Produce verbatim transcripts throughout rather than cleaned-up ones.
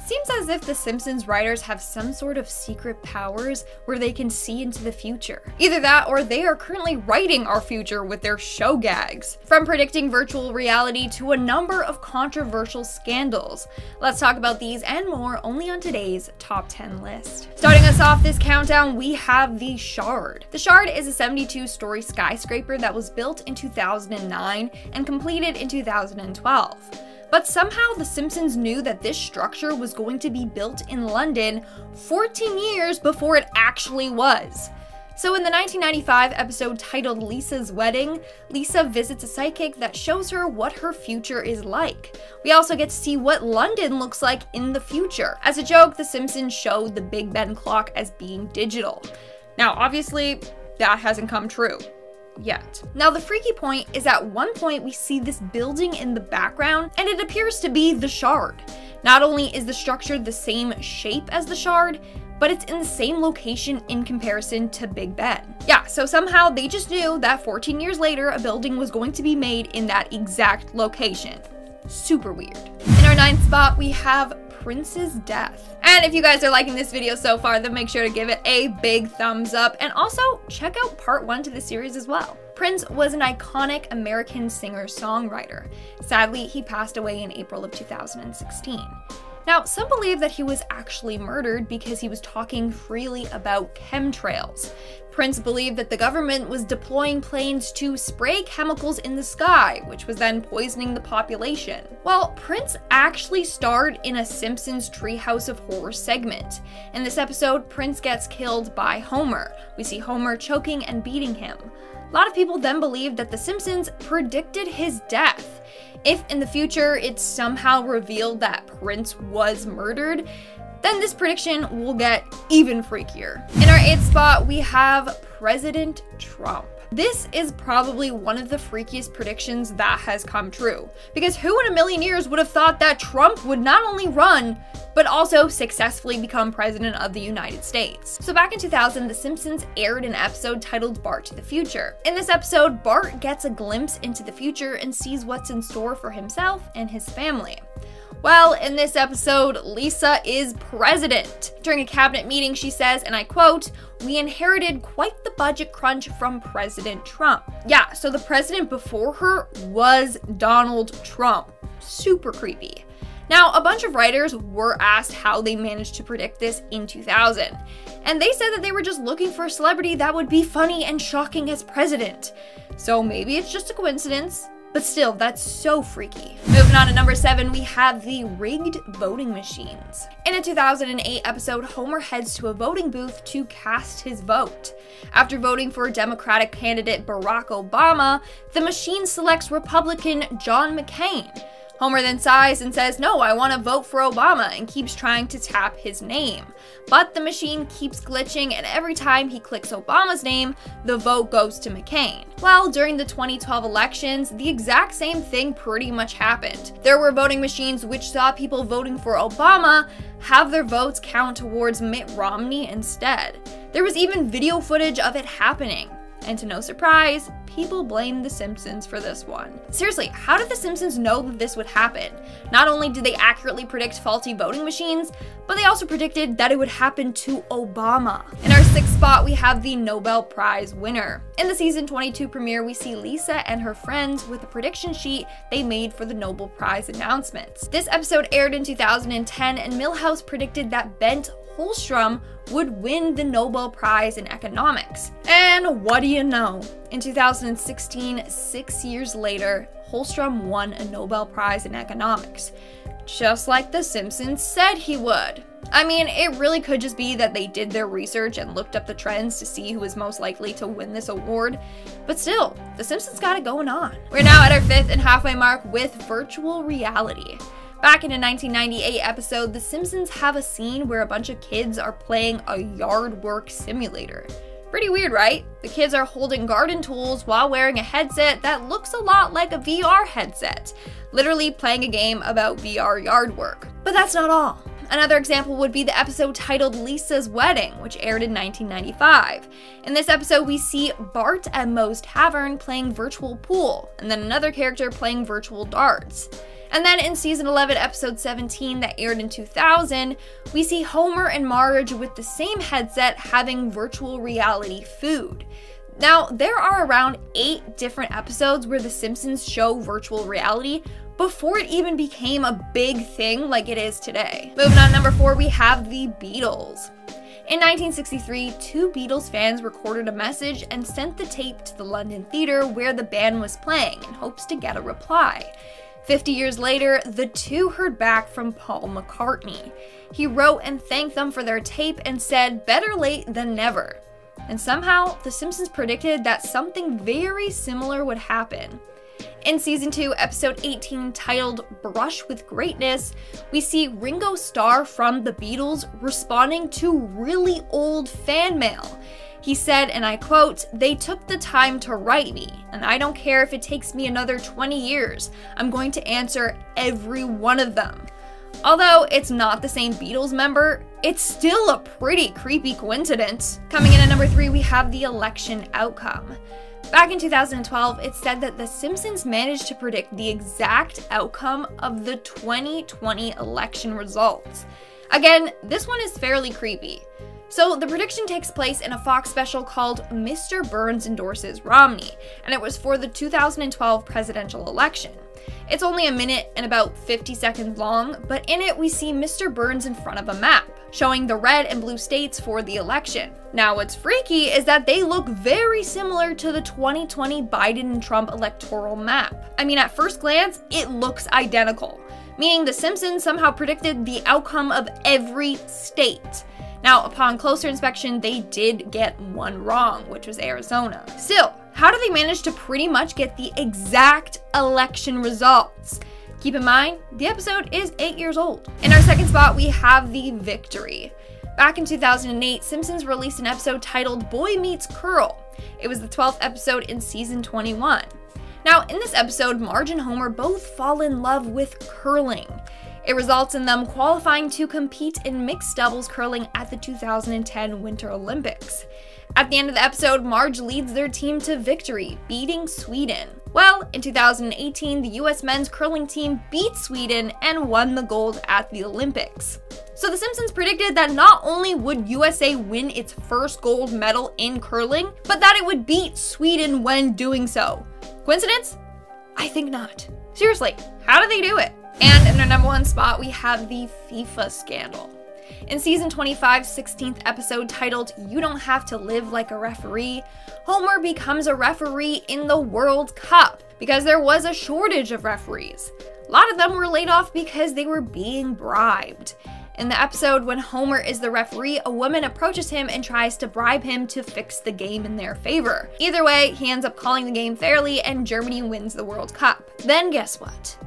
It seems as if the Simpsons writers have some sort of secret powers where they can see into the future. Either that or they are currently writing our future with their show gags. From predicting virtual reality to a number of controversial scandals. Let's talk about these and more only on today's top ten list. Starting us off this countdown, we have The Shard. The Shard is a seventy-two story skyscraper that was built in two thousand nine and completed in two thousand twelve. But somehow the Simpsons knew that this structure was going to be built in London fourteen years before it actually was. So in the nineteen ninety-five episode titled Lisa's Wedding, Lisa visits a psychic that shows her what her future is like. We also get to see what London looks like in the future. As a joke, the Simpsons showed the Big Ben clock as being digital. Now obviously, that hasn't come true. Yet. Now the freaky point is at one point we see this building in the background and it appears to be the Shard. Not only is the structure the same shape as the Shard, but it's in the same location in comparison to Big Ben. Yeah, so somehow they just knew that fourteen years later a building was going to be made in that exact location. Super weird. In our ninth spot we have Prince's death. And if you guys are liking this video so far, then make sure to give it a big thumbs up and also check out part one to the series as well. Prince was an iconic American singer-songwriter. Sadly, he passed away in April of two thousand sixteen. Now, some believe that he was actually murdered because he was talking freely about chemtrails. Prince believed that the government was deploying planes to spray chemicals in the sky, which was then poisoning the population. Well, Prince actually starred in a Simpsons Treehouse of Horror segment. In this episode, Prince gets killed by Homer. We see Homer choking and beating him. A lot of people then believed that the Simpsons predicted his death. If in the future it's somehow revealed that Prince was murdered, then this prediction will get even freakier. In our eighth spot, we have President Trump. This is probably one of the freakiest predictions that has come true, because who in a million years would have thought that Trump would not only run, but also successfully become president of the United States. So back in two thousand, The Simpsons aired an episode titled Bart to the Future. In this episode, Bart gets a glimpse into the future and sees what's in store for himself and his family. Well, in this episode, Lisa is president. During a cabinet meeting, she says, and I quote, "We inherited quite the budget crunch from President Trump." Yeah, so the president before her was Donald Trump. Super creepy. Now, a bunch of writers were asked how they managed to predict this in two thousand, and they said that they were just looking for a celebrity that would be funny and shocking as president. So maybe it's just a coincidence. But still, that's so freaky. Moving on to number seven, we have the rigged voting machines. In a two thousand eight episode, Homer heads to a voting booth to cast his vote. After voting for Democratic candidate Barack Obama, the machine selects Republican John McCain. Homer then sighs and says, "No, I want to vote for Obama," and keeps trying to tap his name. But the machine keeps glitching, and every time he clicks Obama's name, the vote goes to McCain. Well, during the twenty twelve elections, the exact same thing pretty much happened. There were voting machines which saw people voting for Obama have their votes count towards Mitt Romney instead. There was even video footage of it happening. And to no surprise, people blame The Simpsons for this one. Seriously, how did The Simpsons know that this would happen? Not only did they accurately predict faulty voting machines, but they also predicted that it would happen to Obama. In our sixth spot, we have the Nobel Prize winner. In the season twenty-two premiere, we see Lisa and her friends with a prediction sheet they made for the Nobel Prize announcements. This episode aired in two thousand ten, and Milhouse predicted that Bengt Holmström would win the Nobel Prize in economics. And what do you know? In two thousand sixteen, six years later, Holmström won a Nobel Prize in economics, just like The Simpsons said he would. I mean, it really could just be that they did their research and looked up the trends to see who was most likely to win this award, but still, The Simpsons got it going on. We're now at our fifth and halfway mark with virtual reality. Back in a nineteen ninety-eight episode, The Simpsons have a scene where a bunch of kids are playing a yard work simulator. Pretty weird, right? The kids are holding garden tools while wearing a headset that looks a lot like a V R headset, literally playing a game about V R yard work. But that's not all. Another example would be the episode titled Lisa's Wedding, which aired in nineteen ninety-five. In this episode, we see Bart at Moe's Tavern playing virtual pool, and then another character playing virtual darts. And then in season eleven, episode seventeen that aired in two thousand, we see Homer and Marge with the same headset having virtual reality food. Now, there are around eight different episodes where The Simpsons show virtual reality before it even became a big thing like it is today. Moving on, number four, we have The Beatles. In nineteen sixty-three, two Beatles fans recorded a message and sent the tape to the London theater where the band was playing in hopes to get a reply. fifty years later, the two heard back from Paul McCartney. He wrote and thanked them for their tape and said, "Better late than never." And somehow, The Simpsons predicted that something very similar would happen. In season two, episode eighteen, titled Brush with Greatness, we see Ringo Starr from The Beatles responding to really old fan mail. He said, and I quote, "They took the time to write me, and I don't care if it takes me another twenty years. I'm going to answer every one of them." Although it's not the same Beatles member, it's still a pretty creepy coincidence. Coming in at number three, we have the election outcome. Back in two thousand twelve, it's said that The Simpsons managed to predict the exact outcome of the twenty twenty election results. Again, this one is fairly creepy. So the prediction takes place in a Fox special called Mister Burns Endorses Romney, and it was for the two thousand twelve presidential election. It's only a minute and about fifty seconds long, but in it we see Mister Burns in front of a map, showing the red and blue states for the election. Now what's freaky is that they look very similar to the twenty twenty Biden and Trump electoral map. I mean, at first glance, it looks identical, meaning The Simpsons somehow predicted the outcome of every state. Now, upon closer inspection, they did get one wrong, which was Arizona. Still, how do they manage to pretty much get the exact election results? Keep in mind, the episode is eight years old. In our second spot, we have The Victory. Back in two thousand eight, Simpsons released an episode titled Boy Meets Curl. It was the twelfth episode in season twenty-one. Now, in this episode, Marge and Homer both fall in love with curling. It results in them qualifying to compete in mixed doubles curling at the two thousand ten Winter Olympics. At the end of the episode, Marge leads their team to victory, beating Sweden. Well, in two thousand eighteen, the U S men's curling team beat Sweden and won the gold at the Olympics. So The Simpsons predicted that not only would U S A win its first gold medal in curling, but that it would beat Sweden when doing so. Coincidence? I think not. Seriously, how do they do it? And in our number one spot, we have the FIFA scandal. In season twenty-five, sixteenth episode titled You Don't Have to Live Like a Referee, Homer becomes a referee in the World Cup because there was a shortage of referees. A lot of them were laid off because they were being bribed. In the episode, when Homer is the referee, a woman approaches him and tries to bribe him to fix the game in their favor. Either way, he ends up calling the game fairly and Germany wins the World Cup. Then guess what?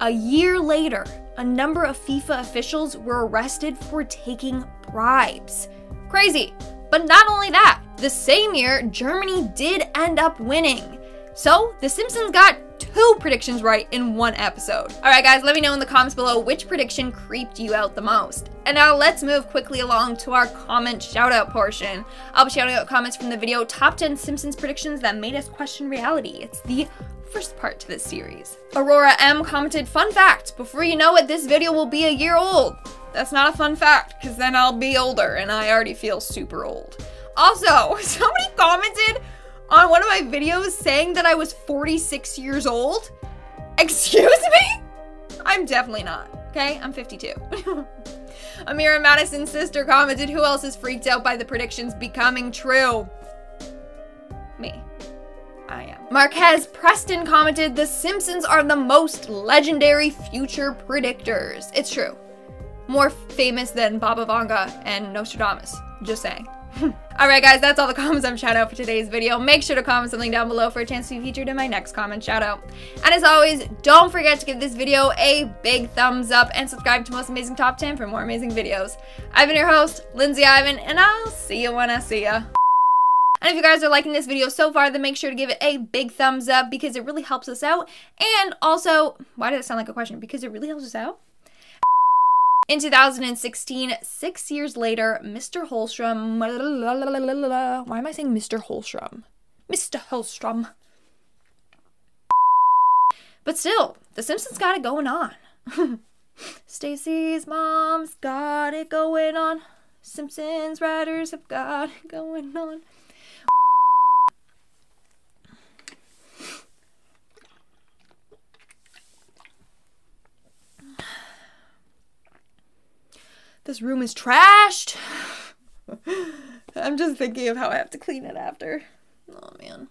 A year later, a number of FIFA officials were arrested for taking bribes. Crazy. But not only that, the same year, Germany did end up winning. So The Simpsons got two predictions right in one episode. Alright guys, let me know in the comments below which prediction creeped you out the most. And now let's move quickly along to our comment shoutout portion. I'll be shouting out comments from the video Top ten Simpsons Predictions That Made Us Question Reality. It's the first part to this series. Aurora M commented, "Fun fact, before you know it, this video will be a year old." That's not a fun fact, because then I'll be older, and I already feel super old. Also, somebody commented on one of my videos saying that I was forty-six years old. Excuse me? I'm definitely not, okay? I'm fifty-two. Amira Madison's sister commented, "Who else is freaked out by the predictions becoming true?" Me. I am. Marquez Preston commented, "The Simpsons are the most legendary future predictors." It's true. More famous than Baba Vanga and Nostradamus. Just saying. Alright guys, that's all the comments I'm shouting out for today's video. Make sure to comment something down below for a chance to be featured in my next comment shoutout. And as always, don't forget to give this video a big thumbs up and subscribe to Most Amazing Top ten for more amazing videos. I've been your host, Lindsay Ivan, and I'll see you when I see ya. And if you guys are liking this video so far, then make sure to give it a big thumbs up because it really helps us out. And also, why did it sound like a question? Because it really helps us out. In two thousand sixteen, six years later, Mister Holmström, why am I saying Mister Holmström? Mister Holmström But still, The Simpsons got it going on. Stacy's mom's got it going on. Simpsons writers have got it going on. This room is trashed. I'm just thinking of how I have to clean it after. Oh, man.